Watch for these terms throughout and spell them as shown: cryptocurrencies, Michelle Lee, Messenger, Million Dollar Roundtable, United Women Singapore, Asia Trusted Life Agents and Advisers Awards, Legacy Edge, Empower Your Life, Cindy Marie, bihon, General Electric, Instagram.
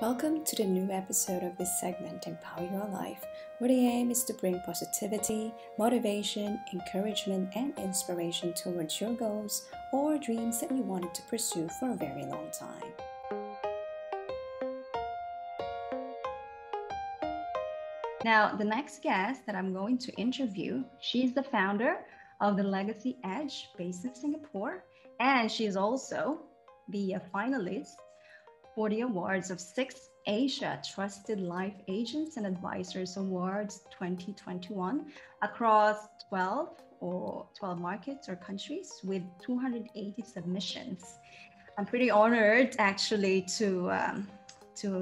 Welcome to the new episode of this segment, Empower Your Life, where the aim is to bring positivity, motivation, encouragement, and inspiration towards your goals or dreams that you wanted to pursue for a very long time. Now, the next guest that I'm going to interview, she's the founder of the Legacy Edge based in Singapore, and she's also the finalist for the awards of 6th Asia Trusted Life Agents and Advisers Awards 2021 across 12 markets or countries with 280 submissions. I'm pretty honored actually to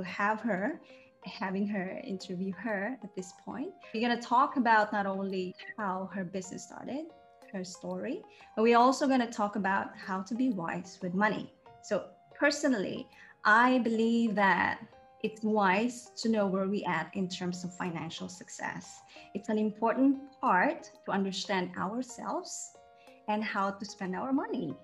have her. Having her interview her at this point. We're going to talk about not only how her business started, her story, but we're also going to talk about how to be wise with money. So personally, I believe that it's wise to know where we at in terms of financial success. It's an important part to understand ourselves and how to spend our money.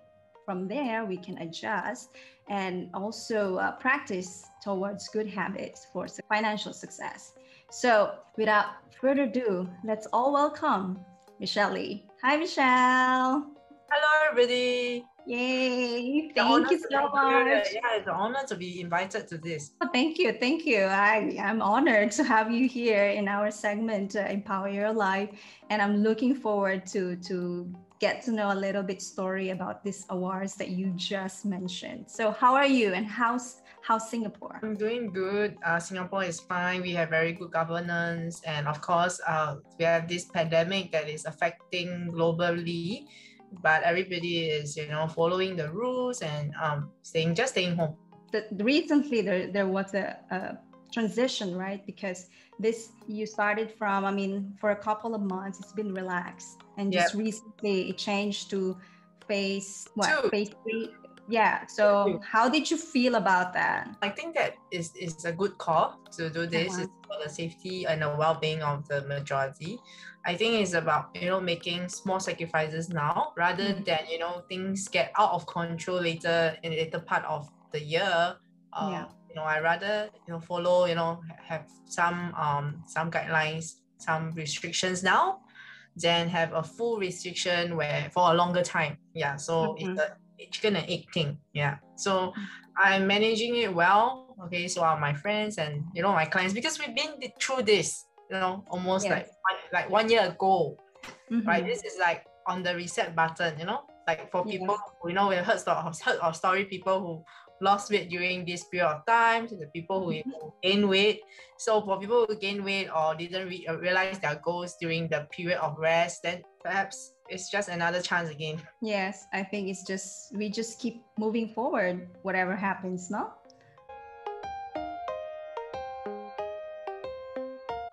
From there, we can adjust and also practice towards good habits for financial success. So without further ado, let's all welcome Michelle Lee. Hi, Michelle. Hello, everybody. Yay. Thank you so much. Yeah, it's an honor to be invited to this. Oh, thank you. Thank you. I'm honored to have you here in our segment, Empower Your Life. And I'm looking forward to get to know a little bit story about these awards that you just mentioned. So how are you and how's Singapore? I'm doing good. Singapore is fine. We have very good governance. And of course, we have this pandemic that is affecting globally, but everybody is, following the rules and just staying home. Recently, there was a transition, right? Because you started from, for a couple of months, it's been relaxed. And just recently it changed to phase three. Yeah. So how did you feel about that? I think that is a good call to do this. It's for the safety and the well-being of the majority. I think it's about, making small sacrifices now rather than, things get out of control later in the later part of the year. I rather, follow, have some guidelines, some restrictions now, than have a full restriction for a longer time. Yeah. So it's a chicken and egg thing. Yeah. So I'm managing it well. Okay. So are my friends and, my clients, because we've been through this, almost like 1 year ago, right? This is like on the reset button, like for people, we heard of story, people who lost weight during this period of time, to the people who gain weight. So for people who gain weight or didn't realize their goals during the period of rest, then perhaps it's just another chance again. Yes, I think it's just, we just keep moving forward, whatever happens, no?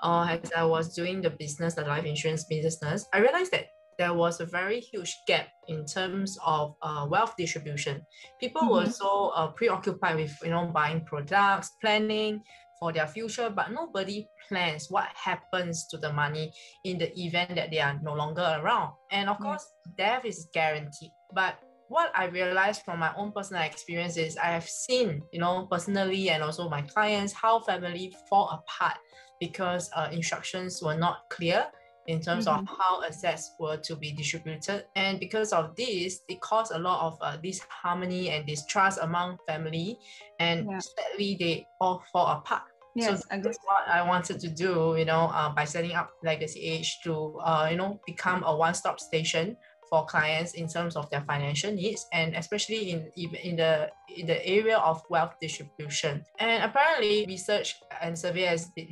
As I was doing the business, the life insurance business, I realized that there was a very huge gap in terms of wealth distribution. People were so preoccupied with, buying products, planning for their future, but nobody plans what happens to the money in the event that they are no longer around. And of course, death is guaranteed. But what I realized from my own personal experience is I have seen, personally and also my clients, how family fall apart because instructions were not clear in terms of how assets were to be distributed. And because of this, it caused a lot of disharmony and distrust among family. And sadly, they all fall apart. Yes, so that's what I wanted to do, by setting up Legacy Edge to, become a one-stop station for clients in terms of their financial needs, and especially in the area of wealth distribution. And apparently research and survey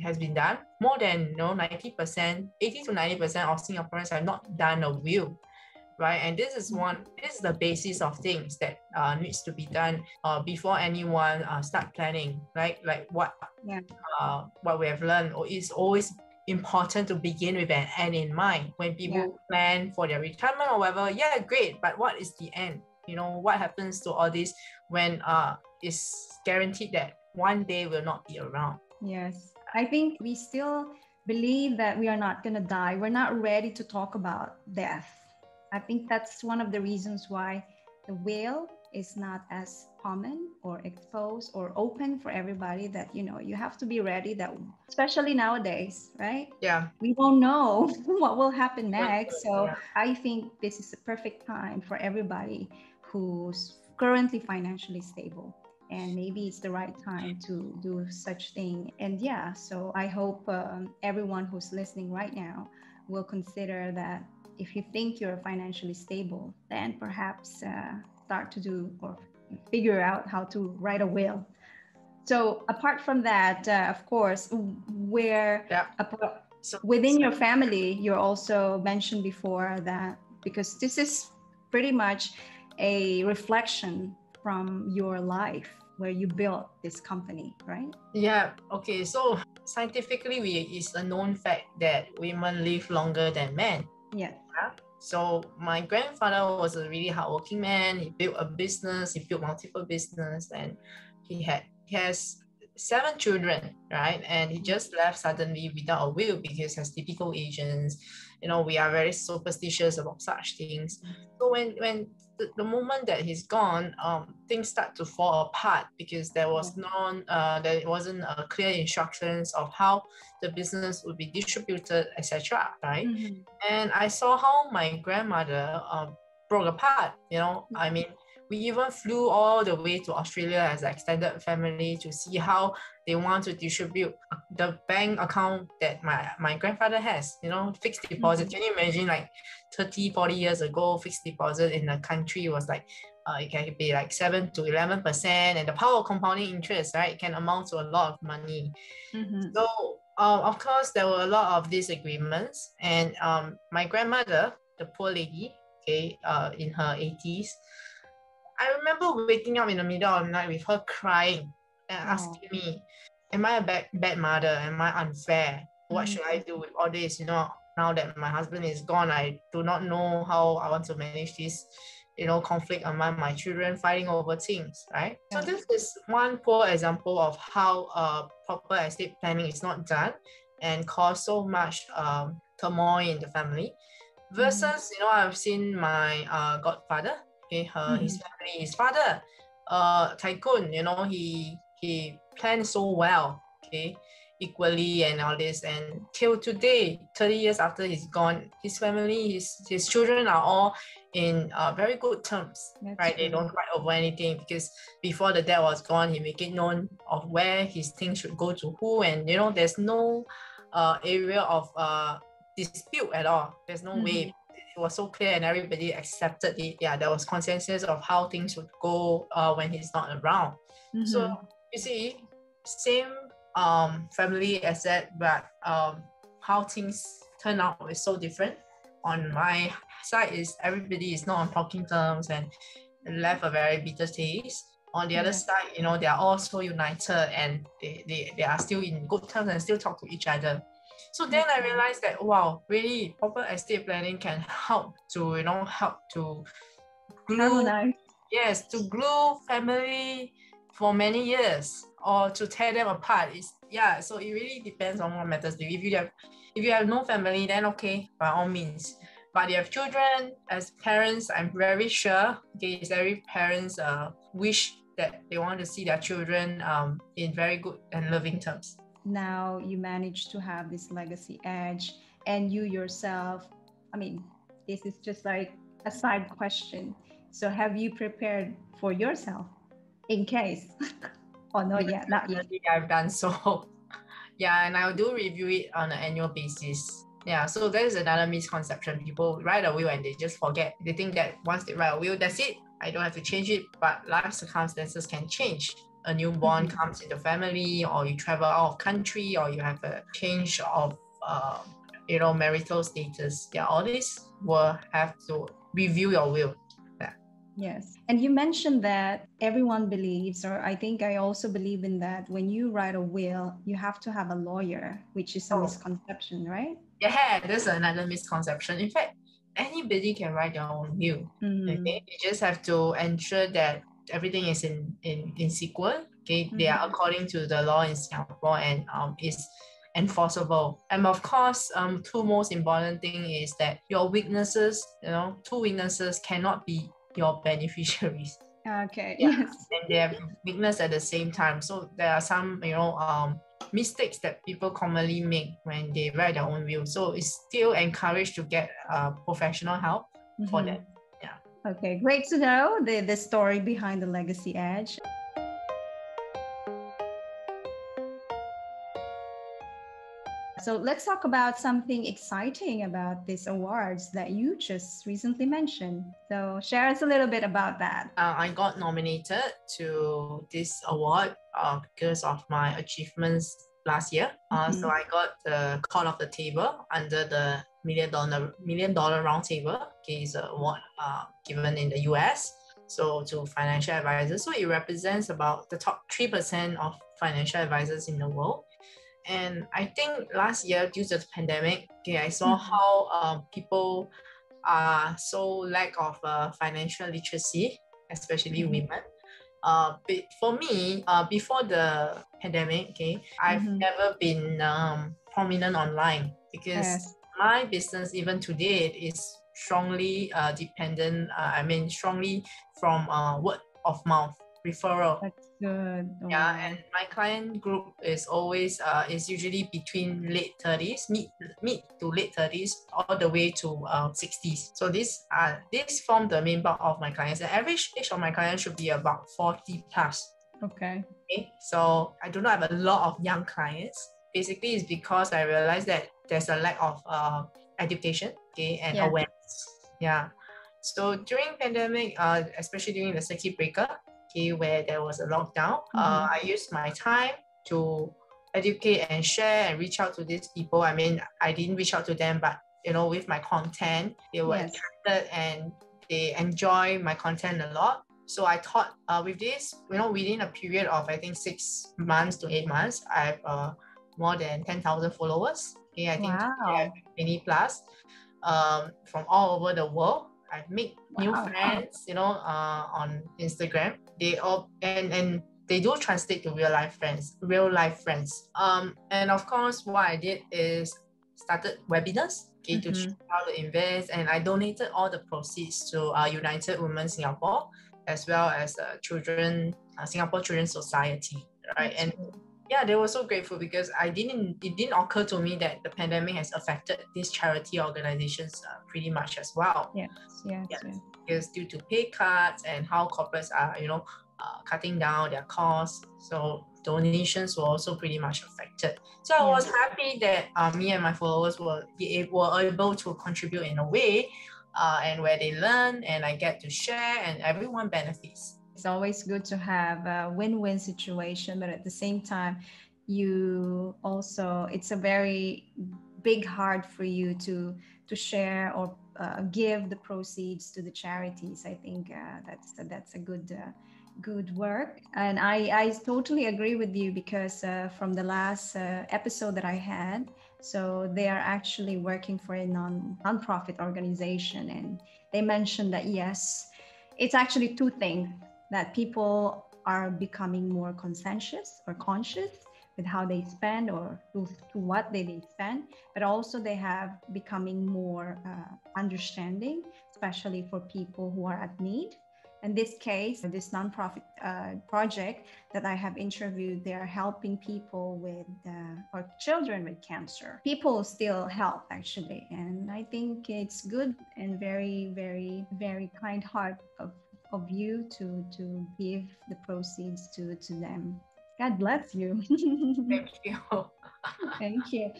has been done. More than 90%, 80 to 90% of Singaporeans have not done a will, right? And this is the basis of things that needs to be done before anyone start planning, right? Like what we have learned is always important to begin with an end in mind. When people plan for their retirement or whatever, great, but what is the end? What happens to all this when it's guaranteed that one day will not be around? Yes, I think we still believe that we are not going to die. We're not ready to talk about death. I think that's one of the reasons why the will is not as common or exposed or open for everybody, that, you know, you have to be ready that, especially nowadays, right? Yeah. We won't know what will happen next. So yeah. I think this is a perfect time for everybody who's currently financially stable, and maybe it's the right time to do such thing. And yeah, so I hope everyone who's listening right now will consider that if you think you're financially stable, then perhaps start to do or figure out how to write a will. So apart from that, of course, where within your family, you're also mentioned before that, because this is pretty much a reflection from your life where you built this company, right? Yeah. Okay. So scientifically, it's a known fact that women live longer than men. Yeah. So my grandfather was a really hardworking man. He built a business. He built multiple businesses, and he has 7 children, right? And he just left suddenly without a will, because as typical Asians, you know, we are very superstitious about such things. So when the moment that he's gone, things start to fall apart, because there wasn't a clear instructions of how the business would be distributed, etc. Right? Mm-hmm. And I saw how my grandmother broke apart. You know, mm-hmm. I mean, we even flew all the way to Australia as an extended family to see how they want to distribute the bank account that my grandfather has, you know, fixed deposit. Mm-hmm. Can you imagine, like 30, 40 years ago, fixed deposit in the country was like, it can be like 7 to 11%, and the power of compounding interest, right, can amount to a lot of money. Mm-hmm. So, of course, there were a lot of disagreements, and my grandmother, the poor lady, okay, in her 80s, I remember waking up in the middle of the night with her crying and asking me, am I a bad mother? Am I unfair? What should I do with all this? You know, now that my husband is gone, I do not know how I want to manage this, you know, conflict among my children, fighting over things, right? So this is one poor example of how proper estate planning is not done and cause so much turmoil in the family. Versus, you know, I've seen my godfather, okay, his family, his father, tycoon, you know, he planned so well, okay, equally and all this, and till today, 30 years after he's gone, his family, his children are all in very good terms. That's right? True. They don't fight over anything, because before the dad was gone, he made it known of where his things should go to who, and you know, there's no area of dispute at all. There's no way. It was so clear and everybody accepted it. Yeah, there was consensus of how things would go when he's not around. Mm-hmm. So you see, same family asset, but how things turn out is so different. On my side is everybody is not on talking terms and left a very bitter taste. On the other side, you know, they are all so united, and they are still in good terms and still talk to each other. So then I realized that, wow, really proper estate planning can help to, you know, glue family for many years, or to tear them apart. So it really depends on what matters to you. If you have no family, then okay, by all means. But you have children, as parents, I'm very sure, okay, it's every parent's wish that they want to see their children in very good and loving terms. Now you manage to have this legacy edge, and you yourself, I mean, this is just like a side question. So have you prepared for yourself in case? Oh, no, not yet. I've done so. Yeah, and I do review it on an annual basis. Yeah, so that is another misconception. People write a will and they just forget. They think that once they write a will, that's it. I don't have to change it, but life circumstances can change. A newborn comes in the family, or you travel out of country, or you have a change of, you know, marital status. Yeah, all this will have to review your will. Yeah. Yes. And you mentioned that everyone believes, or I think I also believe in that, when you write a will, you have to have a lawyer, which is a misconception, right? Yeah, that's another misconception. In fact, anybody can write their own will. Mm-hmm. Okay? You just have to ensure that everything is in sequence, okay? Mm-hmm. They are according to the law in Singapore, and is enforceable. And of course, two most important thing is that your witnesses, you know, two witnesses cannot be your beneficiaries. Okay. Yeah. Yes. And they have weakness at the same time. So there are some, mistakes that people commonly make when they write their own will. So it's still encouraged to get professional help for that. Yeah. Okay, great to know the story behind the Legacy Edge. So let's talk about something exciting about these awards that you just recently mentioned. So share us a little bit about that. I got nominated to this award because of my achievements last year. So I got the call of the table under the Million Dollar Roundtable, which is an award given in the US. So to financial advisors. So it represents about the top 3% of financial advisors in the world. And I think last year, due to the pandemic, I saw how people are so lack of financial literacy, especially women. But for me, before the pandemic, I've never been prominent online because my business, even today, is strongly dependent. Strongly from word of mouth. Referral. That's good. Oh. Yeah, and my client group is always is usually between mid to late 30s, all the way to 60s. So these form the main bulk of my clients. The average age of my clients should be about 40 plus. Okay. So I do not have a lot of young clients. Basically, it's because I realized that there's a lack of education, and awareness. Yeah. So during pandemic, especially during the circuit breaker, where there was a lockdown, I used my time to educate and share and reach out to these people. I didn't reach out to them, but with my content, they were attracted and they enjoy my content a lot. So I thought with this, within a period of I think 6 months to 8 months, I have more than 10,000 followers. I think I have 20 plus from all over the world. I've made new friends, on Instagram. They all and they do translate to real life friends. And of course, what I did is started webinars to show how to invest, and I donated all the proceeds to United Women Singapore, as well as Singapore Children's Society, right? And yeah, they were so grateful because it didn't occur to me that the pandemic has affected these charity organizations pretty much as well. Yes. Because due to pay cuts and how corporates are, cutting down their costs, so donations were also pretty much affected. So I was happy that me and my followers were able to contribute in a way, and where they learn and I get to share and everyone benefits. It's always good to have a win-win situation, but at the same time, it's a very big heart for you to share or give the proceeds to the charities. I think that's a good work. And I totally agree with you because from the last episode that I had, so they are actually working for a nonprofit organization. And they mentioned that, yes, it's actually two things. That people are becoming more conscious with how they spend or to what they spend, but also they have becoming more understanding, especially for people who are at need. In this case, this nonprofit project that I have interviewed, they are helping people with or children with cancer. People still help actually, and I think it's good and very, very, very kind heart of you to give the proceeds to them. God bless you. Thank you. Thank you.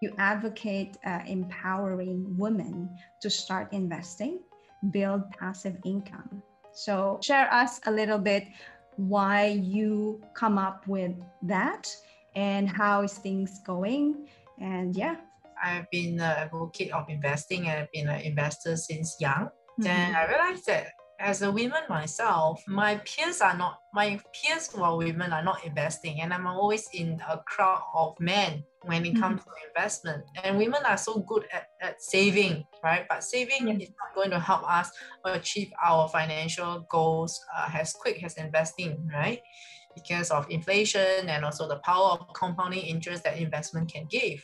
You advocate empowering women to start investing, build passive income. So share us a little bit why you come up with that and how is things going, and I've been an advocate of investing and I've been an investor since young. Then I realized that as a woman myself, my peers who are women are not investing, and I'm always in a crowd of men when it comes to investment. And women are so good at saving, right? But saving is not going to help us achieve our financial goals as quick as investing, right? Because of inflation and also the power of compounding interest that investment can give.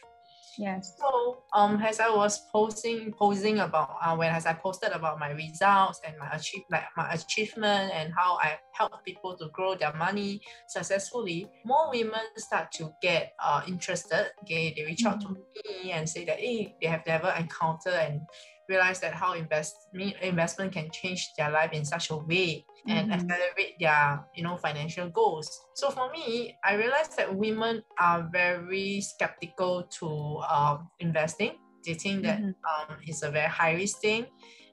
Yes. So as I was posing about as I posted about my results and my achievement and how I help people to grow their money successfully, more women start to get interested. Okay, they reach out to me and say that they have never encountered and realize that how investment can change their life in such a way and accelerate their financial goals. So for me, I realized that women are very skeptical to investing. They think that it's a very high risk thing,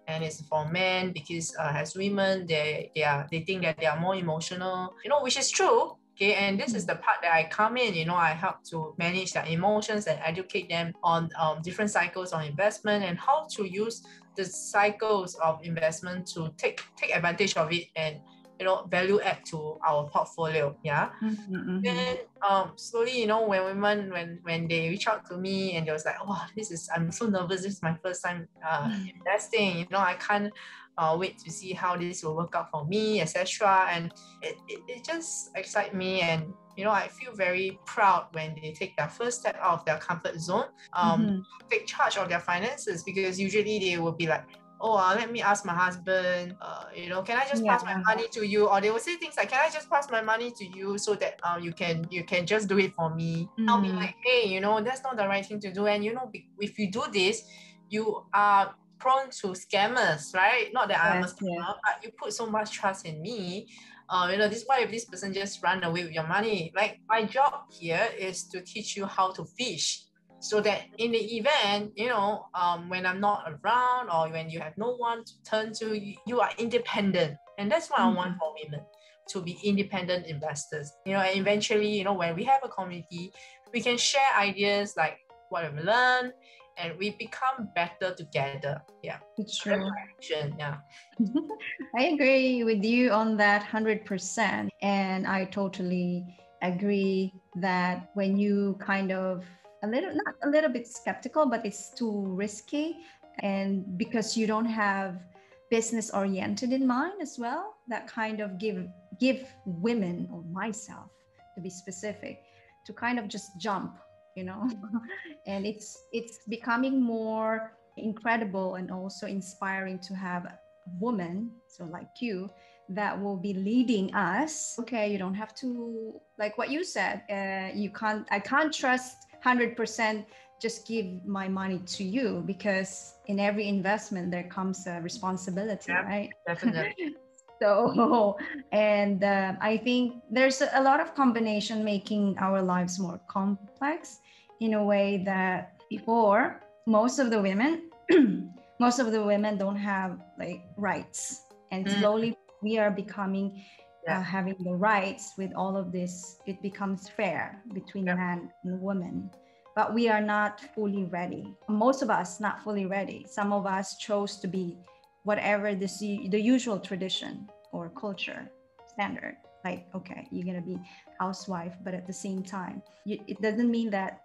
and it's for men because as women they think that they are more emotional, which is true. Okay, and this is the part that I come in, I help to manage their emotions and educate them on different cycles on investment and how to use the cycles of investment to take advantage of it and, value add to our portfolio. Yeah. Then slowly, when women, when they reach out to me and they was like, oh, I'm so nervous. This is my first time investing, I can't wait to see how this will work out for me, etc. And it just excites me, and I feel very proud when they take their first step out of their comfort zone, take charge of their finances, because usually they will be like, let me ask my husband, can I just pass my money to you? Or they will say things like, can I just pass my money to you so that you can just do it for me? I'll be like, hey, that's not the right thing to do. And if you do this, you are prone to scammers, right? Not that I'm a scammer, but you put so much trust in me. What if this person just ran away with your money? Like, my job here is to teach you how to fish, so that in the event, when I'm not around or when you have no one to turn to, you are independent. And that's what I want for women, to be independent investors. And eventually, when we have a community, we can share ideas like what we've learned, and we become better together. Yeah, it's true. Yeah. I agree with you on that 100%. And I totally agree that when you kind of not a little bit skeptical, but it's too risky, and because you don't have business oriented in mind as well, that kind of give women, or myself to be specific, to kind of just jump, and it's becoming more incredible and also inspiring to have a woman so like you that will be leading us. Okay, you don't have to, like what you said, I can't trust 100% just give my money to you, because in every investment there comes a responsibility, right? Definitely. So, and I think there's a lot of combination making our lives more complex in a way that before, most of the women don't have like rights, and slowly we are becoming having the rights with all of this. It becomes fair between man and woman, but we are not fully ready. Most of us not fully ready. Some of us chose to be whatever the usual tradition or culture standard, like, okay, you're gonna be housewife, but at the same time, it doesn't mean that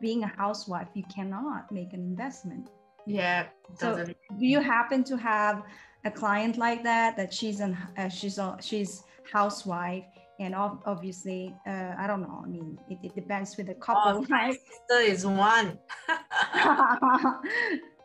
being a housewife, you cannot make an investment. Yeah. So do you happen to have a client like that she's housewife, and obviously, I don't know, I mean, it depends with the couple. Oh, my sister is one.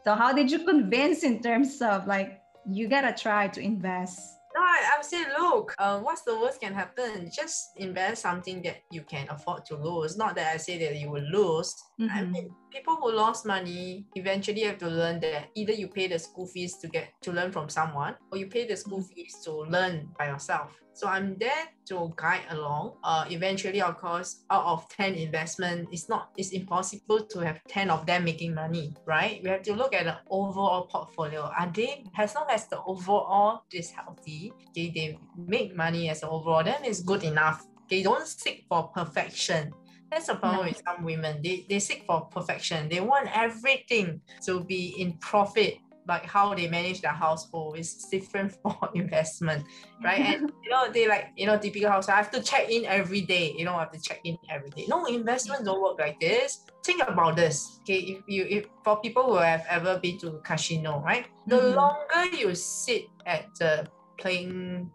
So how did you convince in terms of like, you gotta try to invest? No, I would say, look, what's the worst can happen? Just invest something that you can afford to lose. Not that I say that you will lose. I mean, people who lost money eventually have to learn that either you pay the school fees to learn from someone, or you pay the school fees to learn by yourself. So I'm there to guide along. Eventually, of course, out of 10 investments, it's impossible to have 10 of them making money, right? We have to look at the overall portfolio. As long as the overall is healthy, they make money as an overall, then it's good enough. They don't seek for perfection. That's the problem with some women. They seek for perfection. They want everything to be in profit, like how they manage their household is different for investment, right? And they like, typical household, I have to check in every day. I have to check in every day. No, investment don't work like this. Think about this, okay? If for people who have ever been to casino, right? The longer you sit at the playing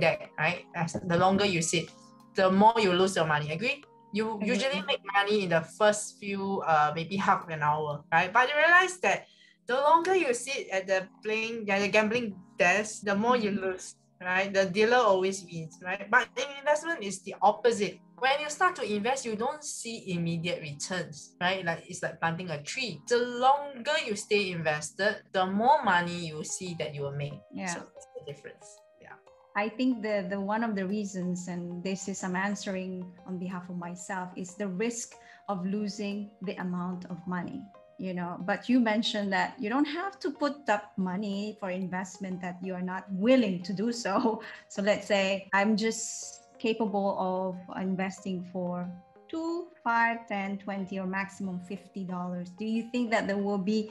deck, right? The longer you sit, the more you lose your money. Agree? You usually make money in the first few, maybe half an hour, right? But you realize that the longer you sit at the playing, at the gambling desk, the more you lose, right? The dealer always wins, right? But in investment, it's the opposite. When you start to invest, you don't see immediate returns, right? Like it's like planting a tree. The longer you stay invested, the more money you see that you will make. Yeah. So that's the difference. Yeah. I think the one of the reasons, and this is I'm answering on behalf of myself, is the risk of losing the amount of money. You know, but you mentioned that you don't have to put up money for investment that you are not willing to do so. So let's say I'm just capable of investing for $2, $5, $10, $20, or maximum $50. Do you think that there will be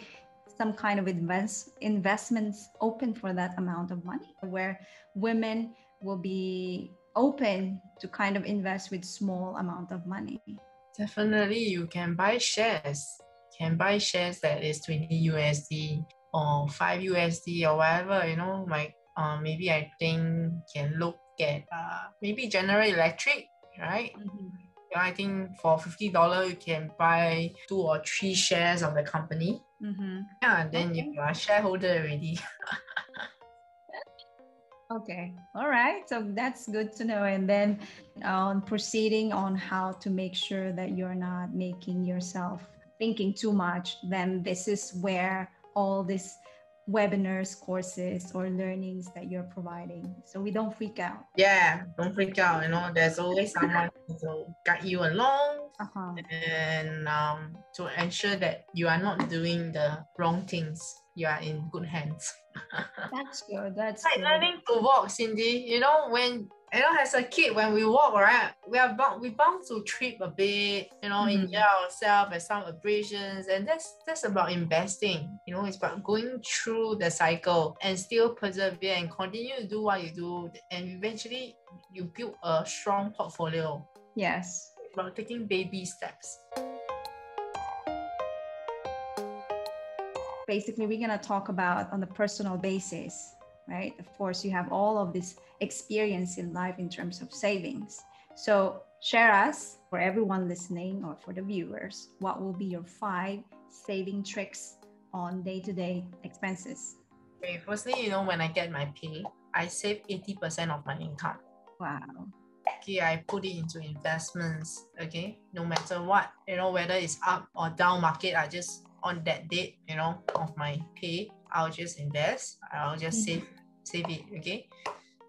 some kind of investments open for that amount of money, where women will be open to kind of invest with small amount of money? Definitely, you can buy shares. Can buy shares that is $20 or $5 or whatever, you know, like maybe I think can look at maybe General Electric, right? Mm-hmm. You know, I think for $50 you can buy 2 or 3 shares of the company. Mm-hmm. Yeah, and then okay. You are a shareholder already. Okay, all right, so that's good to know. And then on proceeding on how to make sure that you're not making yourself thinking too much, then this is where all these webinars, courses, or learnings that you're providing. So we don't freak out. Yeah, don't freak out. You know, there's always someone to guide you along and to ensure that you are not doing the wrong things. You are in good hands. That's good. That's like learning to walk, Cindy. You know, when as a kid, when we walk, right, we bound to trip a bit, you know, injure ourselves and some abrasions, and that's about investing. You know, it's about going through the cycle and still persevere and continue to do what you do, and eventually you build a strong portfolio. Yes, it's about taking baby steps. Basically, we're gonna talk about on the personal basis, right? Of course, you have all of this experience in life in terms of savings. So share us, for everyone listening or for the viewers, what will be your 5 saving tricks on day-to-day expenses? Okay, firstly, you know, when I get my pay, I save 80% of my income. Wow. Okay, I put it into investments, okay? No matter what, you know, whether it's up or down market, I just, on that date, you know, of my pay, I'll just invest, I'll just save it, okay?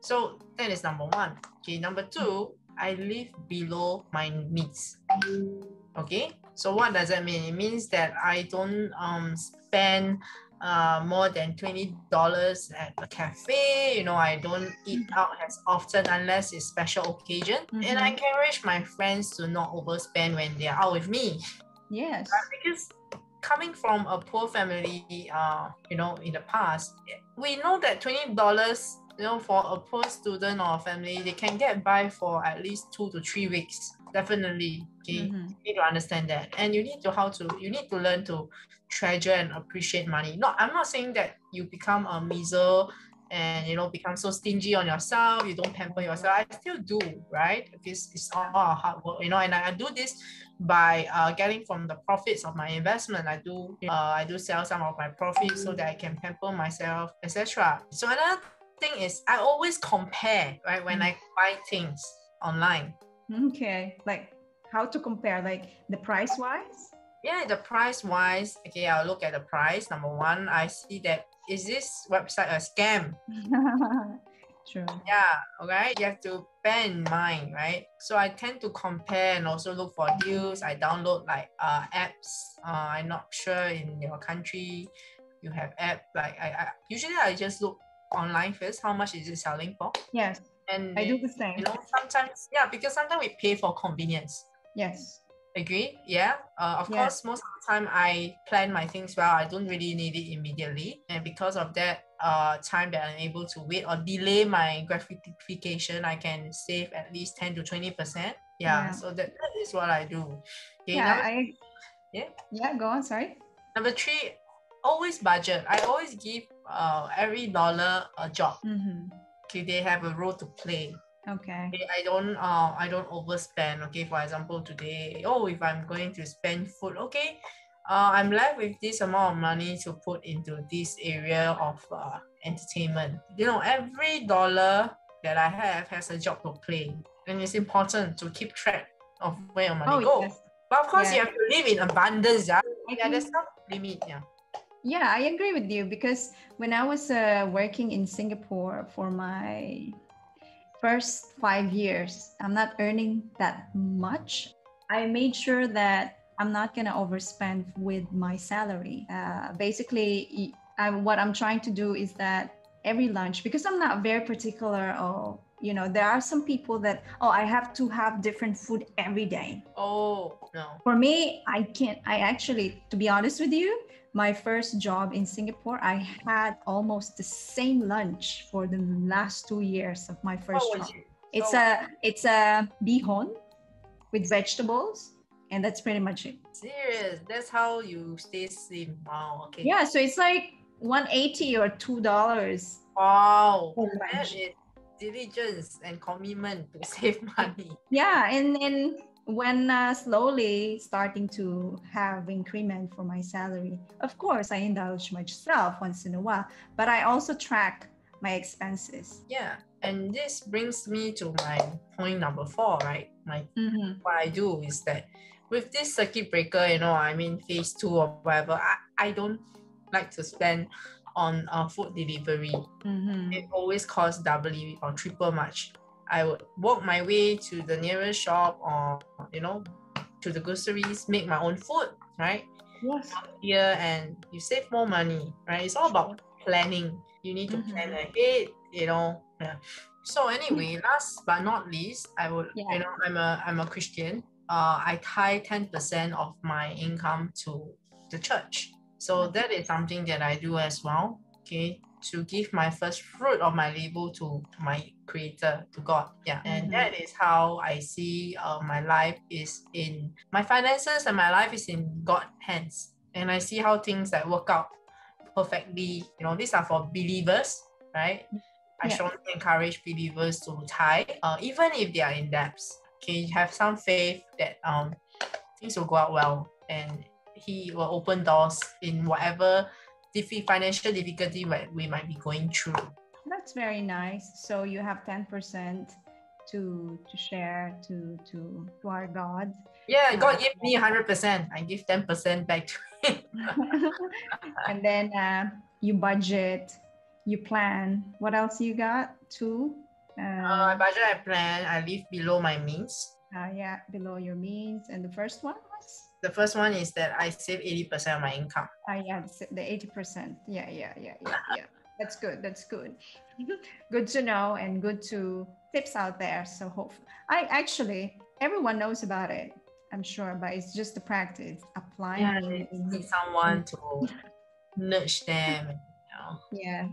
So that is number 1. Okay, number 2, I live below my needs. Okay, so what does that mean? It means that I don't spend more than $20 at a cafe. You know, I don't eat out as often unless it's special occasion. And I encourage my friends to not overspend when they are out with me. Yes. Right? Because coming from a poor family, you know, in the past, we know that $20, you know, for a poor student or a family, they can get by for at least 2 to 3 weeks. Definitely, okay. You need to understand that, and you need to learn to treasure and appreciate money. No, I'm not saying that you become a miser and, you know, become so stingy on yourself. You don't pamper yourself. I still do, right? Because it's all hard work, you know. And I do this by getting from the profits of my investment. I do sell some of my profits so that I can pamper myself, etc. So another thing is, I always compare, right, when I buy things online. Okay, like how to compare, like the price wise? Yeah, the price wise. Okay, I'll look at the price. Number 1, I see that, is this website a scam? True. Yeah, alright, you have to bear in mind, right? So I tend to compare and also look for deals. I download like apps. I'm not sure in your country you have app. Like I usually I just look online first, how much is it selling for? Yes, and I do the same. You know, sometimes, yeah, because sometimes we pay for convenience. Yes. Agree? Yeah. Of course, most of the time I plan my things well. I don't really need it immediately. And because of that time that I'm able to wait or delay my gratification, I can save at least 10 to 20%. Yeah. So that is what I do. Okay, yeah. Go on. Sorry. Number 3, always budget. I always give every dollar a job. Okay, they have a role to play. Okay. I don't overspend. Okay, for example, today, if I'm going to spend food, okay, I'm left with this amount of money to put into this area of entertainment. You know, every dollar that I have has a job to play, and it's important to keep track of where your money goes. Yes. But of course, you have to live in abundance. Yeah, there's no limit. Yeah. Yeah, I agree with you, because when I was working in Singapore for my first 5 years, I'm not earning that much. I made sure that I'm not going to overspend with my salary. Basically, what I'm trying to do is that every lunch, because I'm not very particular, there are some people that, I have to have different food every day. Oh, no. For me, I can't. I actually, to be honest with you, my first job in Singapore, I had almost the same lunch for the last 2 years of my first job. It's a bihon with vegetables. And that's pretty much it. Serious? That's how you stay slim? Wow. Okay. Yeah. So it's like $1.80 or $2. Wow. That is diligence and commitment to save money. Yeah. And when slowly starting to have increment for my salary, of course, I indulge myself once in a while, but I also track my expenses. Yeah. And this brings me to my point number 4, right? What I do is that, with this circuit breaker, phase 2 or whatever, I don't like to spend on food delivery. Mm-hmm. It always costs doubly or triple much. I would walk my way to the nearest shop or, to the groceries, make my own food, right? Yes. Here, and you save more money, right? It's all about planning. You need to plan ahead, Yeah. So anyway, last but not least, I would, I'm a Christian. I tie 10% of my income to the church. So that is something that I do as well, okay, to give my first fruit of my labor to my creator, to God. Yeah, and that is how I see my finances and my life is in God's hands. And I see how things that work out perfectly. These are for believers, right? I strongly encourage believers to tithe, even if they are in debts. Okay, have some faith that things will go out well, and He will open doors in whatever financial difficulty we might be going through. That's very nice. So you have 10% to share to our God. Yeah, God gave me 100%. I give 10% back to Him. And then you budget. You plan. What else you got? 2? I budget, I plan, I live below my means. Below your means. And the first one was? The first one is that I save 80% of my income. The 80%. Yeah. That's good. Good to know, and good to tips out there. So hopefully, everyone knows about it, I'm sure, but it's just the practice, applying. Yeah, they need someone to nudge them. Yeah.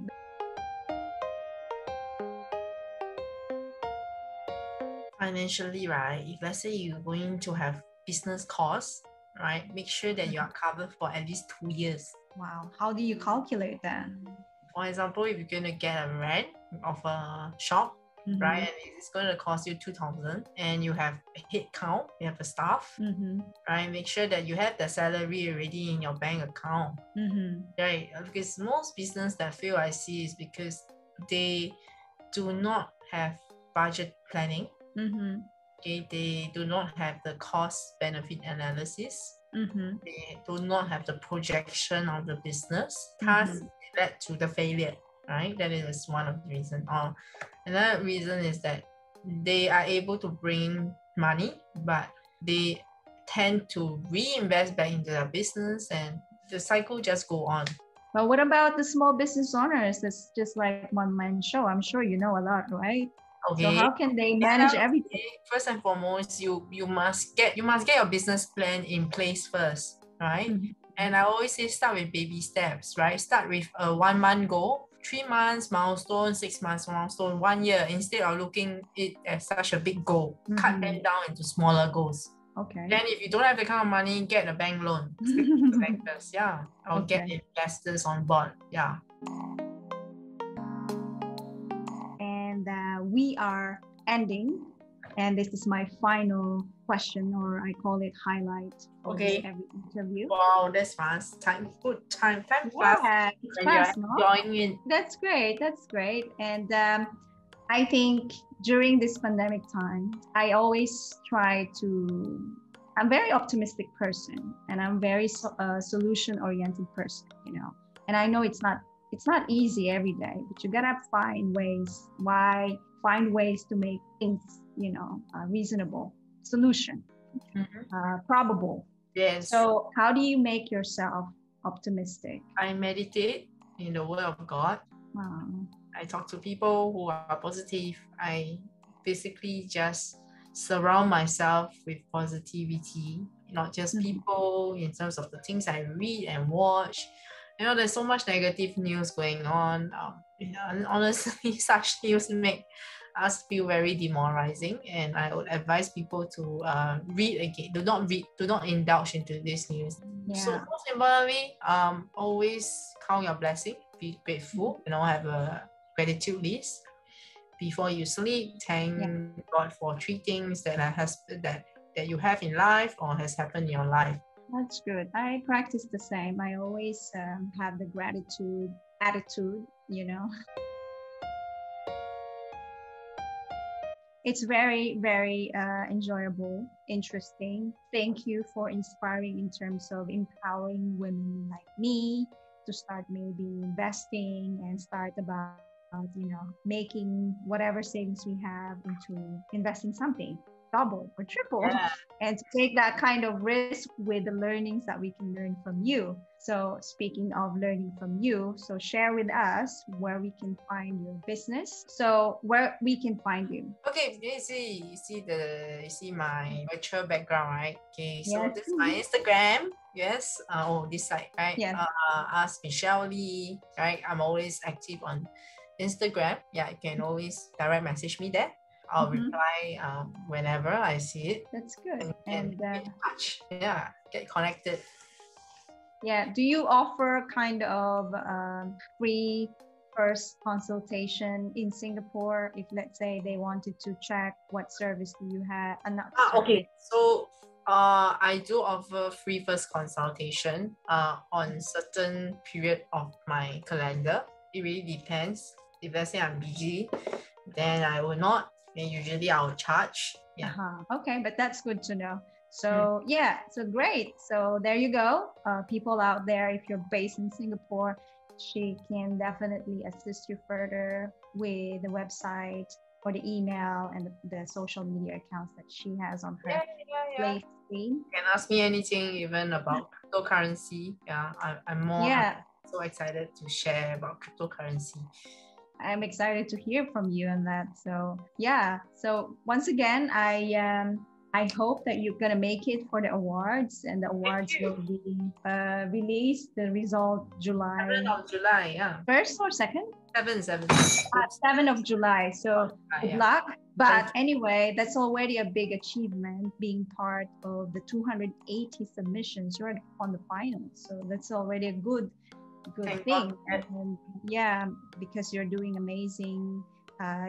Financially, right, if let's say you're going to have business costs, right, make sure that you are covered for at least 2 years. Wow, how do you calculate that? For example, if you're going to get a rent of a shop, right, and it's going to cost you 2,000, and you have a head count, you have a staff, right, make sure that you have the salary already in your bank account, right, because most business that fail I see is because they do not have budget planning. Okay, they do not have the cost benefit analysis. They do not have the projection of the business. Thus, it led to the failure, right? That is one of the reasons. Another reason is that they are able to bring money, but they tend to reinvest back into their business, and the cycle just go on. But what about the small business owners? That's just like one-man show. I'm sure you know a lot, right? Okay. So how can they manage everything? First and foremost, you must get your business plan in place first, right? And I always say start with baby steps, right? Start with a 1-month goal, 3 months milestone, 6 months milestone, 1 year, instead of looking it as such a big goal. Cut them down into smaller goals. Okay. Then if you don't have the kind of money, get a bank loan. Bankers, yeah. Or get investors on board. Yeah. We are ending. And this is my final question, or I call it highlight. Okay. Every interview. Wow, that's fast. Time, good time. Time fast. It's fast, no? Join in. That's great. That's great. And I think during this pandemic time, I always try to. I'm a very optimistic person, and I'm very solution-oriented person. You know, and I know it's not easy every day, but you gotta find ways to make things, you know, reasonable solution, probable. Yes. So how do you make yourself optimistic? I meditate in the Word of God. Wow. I talk to people who are positive. I basically just surround myself with positivity, not just people in terms of the things I read and watch. You know, there's so much negative news going on. And honestly, such news make us feel very demoralizing, and I would advise people to read again. Do not indulge into this news. Yeah. So most importantly, always count your blessing, be grateful, you know, have a gratitude list. Before you sleep, thank God for three things that you have in life or has happened in your life. That's good. I practice the same. I always have the gratitude attitude, you know. It's very, very enjoyable, interesting. Thank you for inspiring in terms of empowering women like me to start maybe investing and start about, you know, making whatever savings we have into investing something double or triple, and to take that kind of risk with the learnings that we can learn from you. So speaking of learning from you, so share with us where we can find your business. So where we can find you. Okay, you see my virtual background, right? Okay, so this is my Instagram. Yes, oh, this side, right? Yes. Ask Michelle Lee, right? I'm always active on Instagram. Yeah, you can always direct message me there. I'll reply whenever I see it. That's good. And get in touch. Yeah, get connected. Yeah. Do you offer kind of free first consultation in Singapore if, let's say, they wanted to check what service do you have? Okay. So I do offer free first consultation on certain period of my calendar. It really depends. If, let's say, I'm busy, then I will not. And usually I'll charge. Yeah. Okay, but that's good to know. So so great. So there you go. People out there, if you're based in Singapore, she can definitely assist you further with the website or the email and the social media accounts that she has on her play screen. You can ask me anything, even about cryptocurrency. Yeah, I'm so excited to share about cryptocurrency. I'm excited to hear from you on that. So yeah. So once again, I hope that you're gonna make it for the awards, and the awards will be released. The result July. 7th of July. Yeah. 1st or 2nd? 7th. 7th of July. So good luck. But anyway, that's already a big achievement, being part of the 280 submissions. You're on the final, so that's already a good thing. And yeah, because you're doing amazing.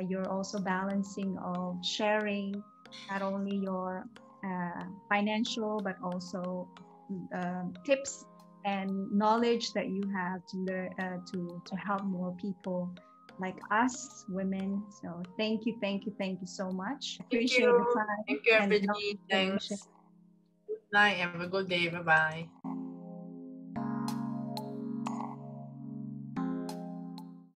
You're also balancing of sharing not only your financial but also tips and knowledge that you have to learn to help more people like us women. So thank you so much. Appreciate the time. Thank you everybody. Thanks. Good night and have a good day. Bye bye.